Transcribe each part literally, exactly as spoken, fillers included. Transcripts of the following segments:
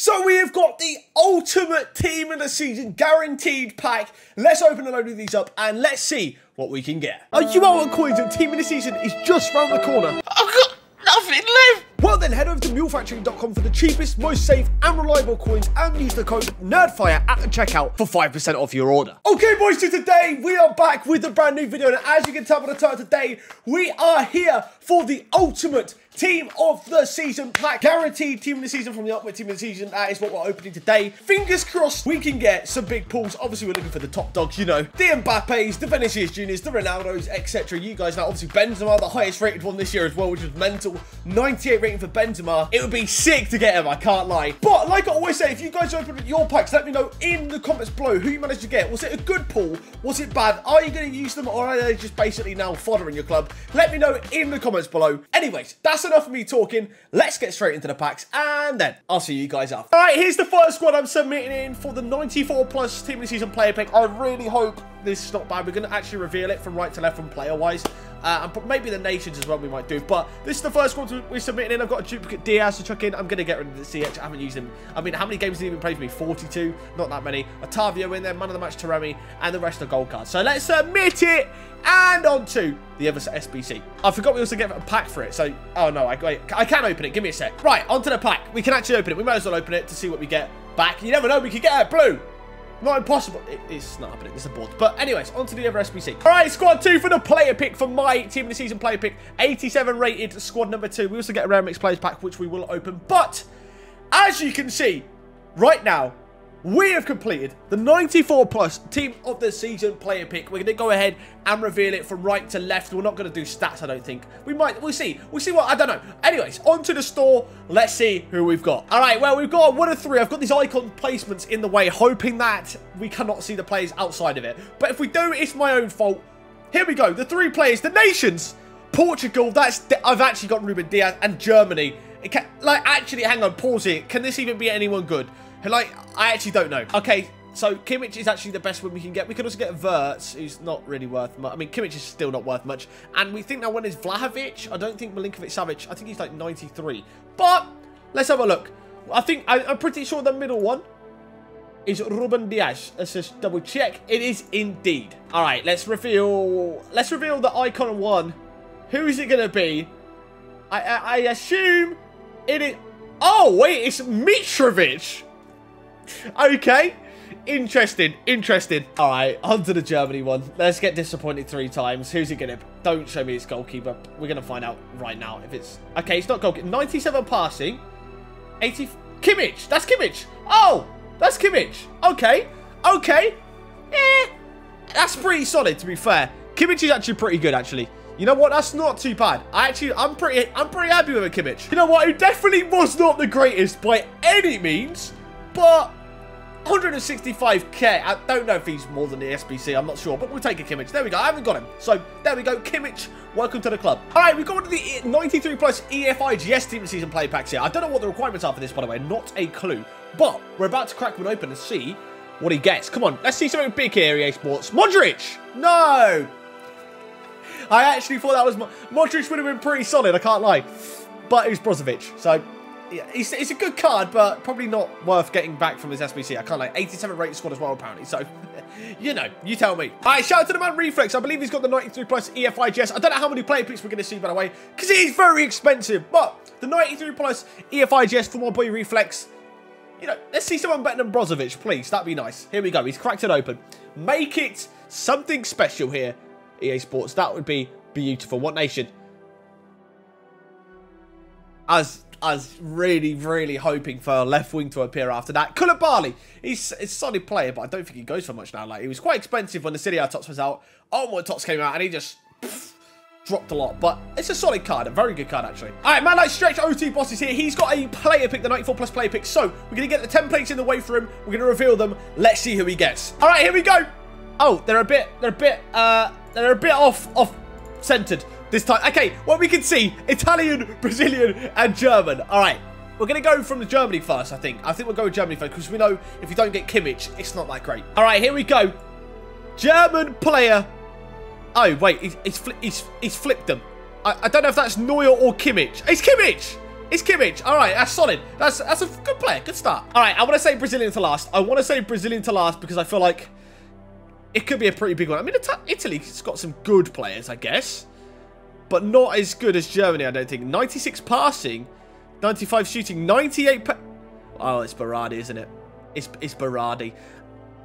So we have got the ultimate team of the season guaranteed pack. Let's open a load of these up and let's see what we can get. Are you out on coins and team of the season is just round the corner? I've got nothing left. Well then, head over to mule factory dot com for the cheapest, most safe and reliable coins and use the code NERDFIRE at the checkout for five percent off your order. Okay boys, so today we are back with a brand new video, and as you can tell by the title, today we are here for the ultimate team of the season pack. Guaranteed team of the season from the upward team of the season. That is what we're opening today. Fingers crossed we can get some big pulls. Obviously we're looking for the top dogs, you know, the Mbappés, the Vinicius Juniors, the Ronaldos, etc. You guys know, obviously Benzema, the highest rated one this year as well, which was mental, ninety-eight rating for Benzema. It would be sick to get him, I can't lie. But like I always say, if you guys open your packs, let me know in the comments below who you managed to get. Was it a good pull? Was it bad? Are you going to use them, or are they just basically now fodder in your club? Let me know in the comments below. Anyways, that's enough of me talking. Let's get straight into the packs and then I'll see you guys after. All right, here's the first squad I'm submitting in for the ninety-four plus team of the season player pick. I really hope this is not bad. We're going to actually reveal it from right to left from player wise, uh, and maybe the nations as well we might do, but this is the first squad we're submitting in. I've got a duplicate Diaz to chuck in. I'm going to get rid of the C H. I haven't used him. I mean, how many games did he even play for me? forty-two, not that many. Otavio in there, man of the match Taremi, and the rest are gold cards. So let's submit it and on to the other S B C. I forgot we also get a pack for it, so oh no, I, I can open it. Give me a sec. Right, onto the pack. We can actually open it. We might as well open it to see what we get back. You never know, we could get a blue. Not impossible. It, it's not happening. It's a board. But anyways, on to the other S B C. All right, squad two for the player pick, for my team of the season player pick. eighty-seven rated, squad number two. We also get a rare mix players pack, which we will open. But as you can see right now, we have completed the ninety-four plus team of the season player pick. We're going to go ahead and reveal it from right to left. We're not going to do stats, I don't think. We might. We'll see. We'll see what. I don't know. Anyways, onto the store. Let's see who we've got. All right, well, we've got one of three. I've got these icon placements in the way, hoping that we cannot see the players outside of it. But if we do, it's my own fault. Here we go. The three players. The nations. Portugal. That's. I've actually got Rúben Dias and Germany. It can, like, actually, hang on. Pause here. Can this even be anyone good? Like, I actually don't know. Okay, so Kimmich is actually the best one we can get. We could also get Verts, who's not really worth much. I mean, Kimmich is still not worth much. And we think that one is Vlahovic. I don't think Milinkovic-Savic. I think he's like ninety-three. But let's have a look. I think, I, I'm pretty sure the middle one is Rúben Dias. Let's just double check. It is indeed. All right, let's reveal, let's reveal the icon one. Who is it going to be? I, I, I assume it is... Oh, wait, it's Mitrović. Okay, interesting, interesting. All right, on to the Germany one. Let's get disappointed three times. Who's it gonna be? Don't show me his goalkeeper. We're gonna find out right now if it's okay. It's not goalkeeper. ninety-seven passing, eighty. Kimmich. That's Kimmich. Oh, that's Kimmich. Okay, okay. Eh, that's pretty solid, to be fair. Kimmich is actually pretty good, actually. You know what? That's not too bad. I actually, I'm pretty, I'm pretty happy with a Kimmich. You know what? He definitely was not the greatest by any means, but. one sixty-five K. I don't know if he's more than the S B C. I'm not sure, but we'll take a Kimmich. There we go. I haven't got him. So there we go. Kimmich, welcome to the club. All right, we've got one of the ninety-three plus E F I G S team of the season play packs here. I don't know what the requirements are for this, by the way. Not a clue, but we're about to crack one open and see what he gets. Come on. Let's see something big here, E A Sports. Modrić. No. I actually thought that was... Mo Modrić would have been pretty solid. I can't lie, but it was Brozović. So... yeah, it's, it's a good card, but probably not worth getting back from his S B C. I can't like eighty-seven rated squad as well, apparently. So, you know, you tell me. All right, shout out to the man Reflex. I believe he's got the ninety-three plus E F I G S. I don't know how many player picks we're going to see, by the way, because it is very expensive. But the ninety-three plus E F I G S for my boy Reflex. You know, let's see someone better than Brozović, please. That'd be nice. Here we go. He's cracked it open. Make it something special here, E A Sports. That would be beautiful. What nation? As... I was really, really hoping for a left wing to appear after that. Koulibaly, he's, he's a solid player, but I don't think he goes for much now. Like, he was quite expensive when the Serie A Tops was out. Oh, my Tops came out, and he just pff, dropped a lot. But it's a solid card, a very good card, actually. All right, man, like Stretch O T Boss is here. He's got a player pick, the ninety-four plus player pick. So we're going to get the templates in the way for him. We're going to reveal them. Let's see who he gets. All right, here we go. Oh, they're a bit, they're a bit, uh, they're a bit off, off centered. This time, okay, well, we can see Italian, Brazilian, and German. All right, we're going to go from the Germany first, I think. I think we'll go with Germany first, because we know if you don't get Kimmich, it's not that great. All right, here we go. German player. Oh, wait, he's, he's, fli he's, he's flipped them. I, I don't know if that's Neuer or Kimmich. It's Kimmich! It's Kimmich. All right, that's solid. That's that's a good player. Good start. All right, I want to say Brazilian to last. I want to say Brazilian to last because I feel like it could be a pretty big one. I mean, Italy's got some good players, I guess, but not as good as Germany, I don't think. ninety-six passing, ninety-five shooting, ninety-eight... Pa oh, it's Berardi, isn't it? It's, it's Berardi.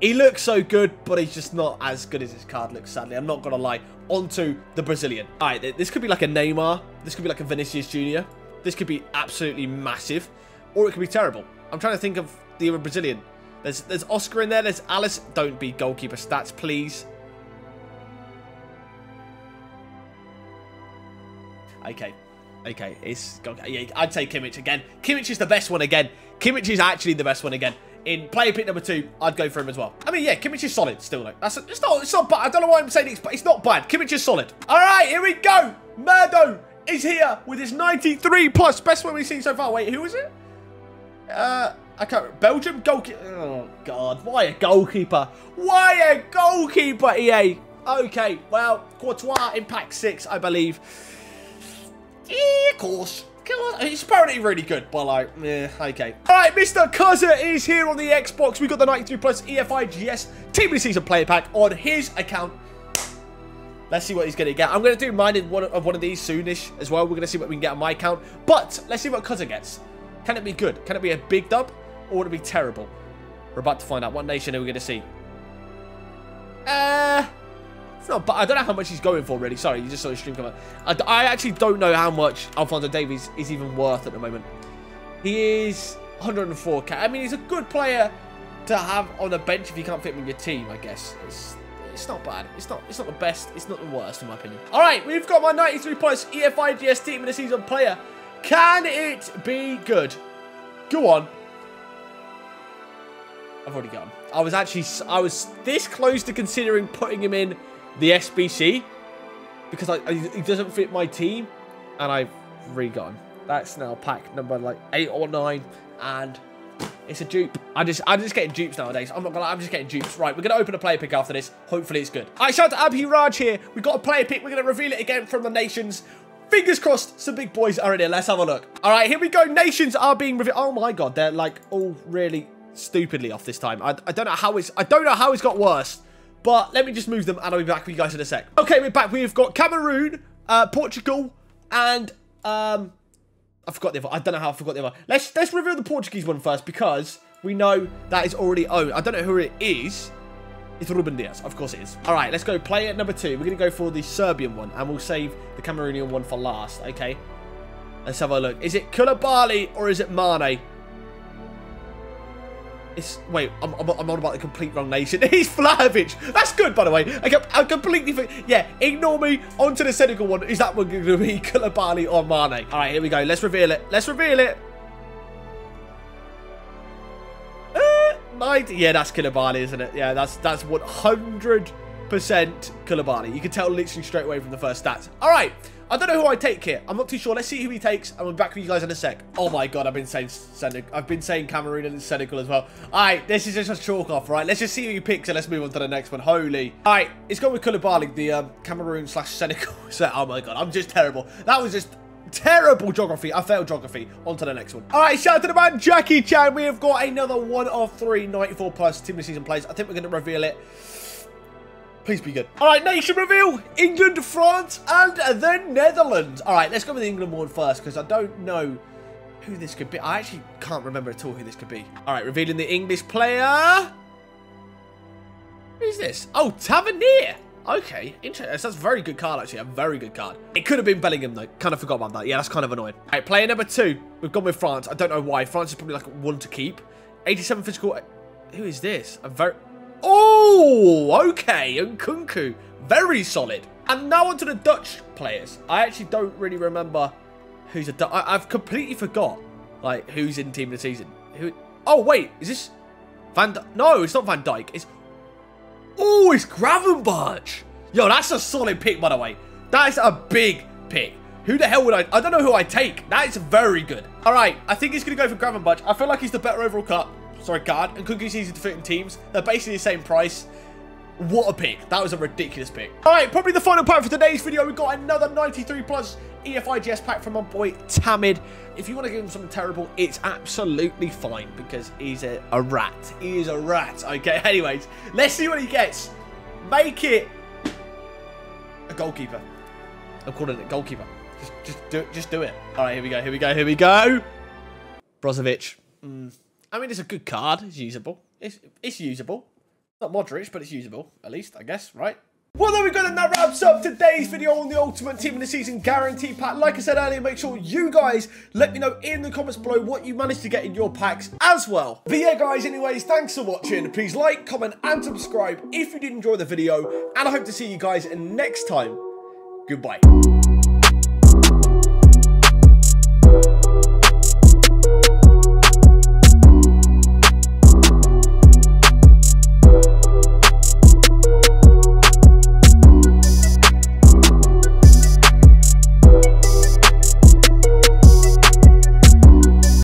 He looks so good, but he's just not as good as his card looks, sadly. I'm not going to lie. On to the Brazilian. All right, this could be like a Neymar. This could be like a Vinicius Junior This could be absolutely massive, or it could be terrible. I'm trying to think of the other Brazilian. There's there's Oscar in there. There's Alice. Don't be goalkeeper stats, please. Okay. Okay. It's yeah, I'd say Kimmich again. Kimmich is the best one again. Kimmich is actually the best one again. In player pick number two, I'd go for him as well. I mean, yeah, Kimmich is solid still, though. That's a, it's, not, it's not bad. I don't know why I'm saying it's but it's not bad. Kimmich is solid. All right, here we go. Merdo is here with his ninety-three plus. Best one we've seen so far. Wait, who is it? Uh... I can't remember. Belgium goalkeeper. Oh, God. Why a goalkeeper? Why a goalkeeper, E A? Okay, well, Courtois in pack six, I believe. Yeah, of course. He's apparently really good, but, like, yeah, okay. All right, Mister Cuzza is here on the Xbox. We got the ninety-three plus E F I G S Team of the Season Player Pack on his account. Let's see what he's going to get. I'm going to do mine in one of, one of these soonish as well. We're going to see what we can get on my account. But let's see what Cuzza gets. Can it be good? Can it be a big dub? Or would it be terrible? We're about to find out. What nation are we going to see? Uh, it's not bad. I don't know how much he's going for, really. Sorry, you just saw the stream come up. I, I actually don't know how much Alphonso Davies is even worth at the moment. He is one hundred and four K. I mean, he's a good player to have on the bench if you can't fit him in your team, I guess. It's, it's not bad. It's not It's not the best. It's not the worst, in my opinion. All right, we've got my ninety-three plus E F I G S Team of the Season Player. Can it be good? Go on. I've already got him. I was actually, I was this close to considering putting him in the S B C because I, I, he doesn't fit my team, and I've re-got him. That's now pack number like eight or nine, and it's a dupe. I just, I'm just getting dupes nowadays. I'm not gonna lie, I'm just getting dupes. Right, we're gonna open a player pick after this. Hopefully it's good. All right, shout out to Abhi Raj here. We got a player pick. We're gonna reveal it again from the nations. Fingers crossed, some big boys are in here. Let's have a look. All right, here we go. Nations are being revealed. Oh my God, they're like all really stupidly off this time. I, I don't know how it's I don't know how it's got worse, but let me just move them and I'll be back with you guys in a sec. Okay, we're back. We've got Cameroon, uh, Portugal, and um, I forgot the other. I don't know how I forgot the other. Let's let's reveal the Portuguese one first because we know that is already owned. I don't know who it is. It's Rúben Dias. Of course it is. All right, let's go play at number two. We're going to go for the Serbian one, and we'll save the Cameroonian one for last. Okay. Let's have a look. Is it Koulibaly or is it Mane? It's... Wait, I'm, I'm, I'm on about the complete wrong nation. He's Vlahovic. That's good, by the way. I, I completely... Yeah, ignore me. On to the Senegal one. Is that one going to be Koulibaly or Mane? All right, here we go. Let's reveal it. Let's reveal it. Yeah, that's Koulibaly, isn't it? Yeah, that's that's one hundred percent Koulibaly. You can tell literally straight away from the first stats. All right, I don't know who I take here. I'm not too sure. Let's see who he takes, and we'll be back with you guys in a sec. Oh my God, I've been saying Senegal. I've been saying Cameroon and Senegal as well. All right, this is just a chalk off, right? Let's just see who he picks, and let's move on to the next one. Holy. All right, it's gone with Koulibaly, the um, Cameroon slash Senegal. So, oh my God, I'm just terrible. That was just... terrible geography. I failed geography. On to the next one. All right, shout out to the man Jackie Chan. We have got another one of three ninety-four plus Team of the Season Players. I think we're going to reveal it. Please be good. All right, nation reveal. England, France, and the Netherlands. All right, let's go with the England one first because I don't know who this could be. I actually can't remember at all who this could be. All right, revealing the English player. Who's this? Oh, Tavernier. Okay, interesting. That's a very good card, actually. A very good card. It could have been Bellingham, though. Kind of forgot about that. Yeah, that's kind of annoying. All right, player number two. We've gone with France. I don't know why. France is probably, like, one to keep. eighty-seven physical. Who is this? A very... Oh, okay. Nkunku. Very solid. And now on to the Dutch players. I actually don't really remember who's a Dutch... I've completely forgot, like, who's in Team of the Season. Who? Oh, wait. Is this... Van D... No, it's not Van Dijk. It's... Oh, it's Gravenberch. Yo, that's a solid pick, by the way. That's a big pick. Who the hell would I... I don't know who I take. That is very good. All right, I think he's going to go for Gravenberch. I feel like he's the better overall cut. Sorry, guard. And Nkunku's easy to fit in teams. They're basically the same price. What a pick. That was a ridiculous pick. All right, probably the final part for today's video. We've got another ninety-three plus E F I G S pack from my boy Tamid. If you want to give him something terrible, it's absolutely fine because he's a, a rat. He is a rat. Okay, anyways, let's see what he gets. Make it a goalkeeper. I'm calling it goalkeeper. Just, just, do it, just do it. All right, here we go, here we go, here we go. Brozović. Mm. I mean, it's a good card. It's usable. It's, it's usable. Not Modrić, but it's usable, at least, I guess, right? Well, there we go, and that wraps up today's video on the Ultimate Team of the Season Guarantee Pack. Like I said earlier, make sure you guys let me know in the comments below what you managed to get in your packs as well. But yeah, guys, anyways, thanks for watching. Please like, comment, and subscribe if you did enjoy the video, and I hope to see you guys next time. Goodbye.